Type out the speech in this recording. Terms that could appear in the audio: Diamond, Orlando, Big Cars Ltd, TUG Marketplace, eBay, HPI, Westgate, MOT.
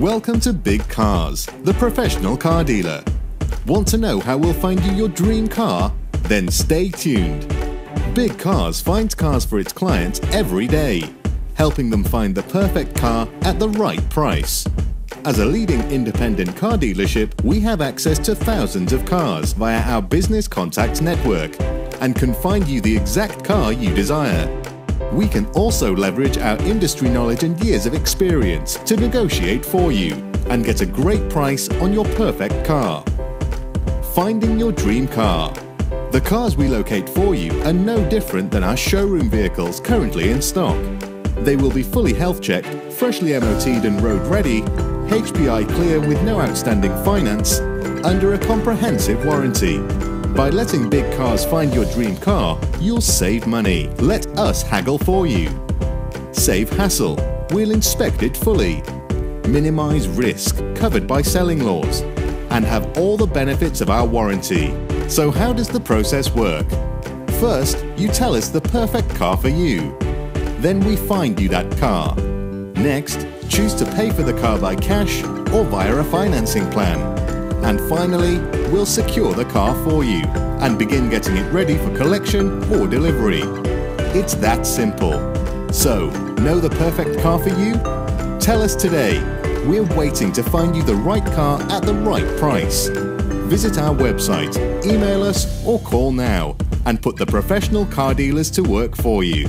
Welcome to Big Cars, the professional car dealer. Want to know how we'll find you your dream car? Then stay tuned. Big Cars finds cars for its clients every day, helping them find the perfect car at the right price. As a leading independent car dealership, we have access to thousands of cars via our business contacts network and can find you the exact car you desire. We can also leverage our industry knowledge and years of experience to negotiate for you and get a great price on your perfect car. Finding your dream car. The cars we locate for you are no different than our showroom vehicles currently in stock. They will be fully health checked, freshly MOT'd and road ready, HPI clear with no outstanding finance, under a comprehensive warranty. By letting Big Cars find your dream car, you'll save money. Let us haggle for you. Save hassle. We'll inspect it fully. Minimize risk, covered by selling laws, and have all the benefits of our warranty. So how does the process work? First, you tell us the perfect car for you. Then we find you that car. Next, choose to pay for the car by cash or via a financing plan. And finally, we'll secure the car for you and begin getting it ready for collection or delivery. It's that simple. So, know the perfect car for you? Tell us today. We're waiting to find you the right car at the right price. Visit our website, email us or call now and put the professional car dealers to work for you.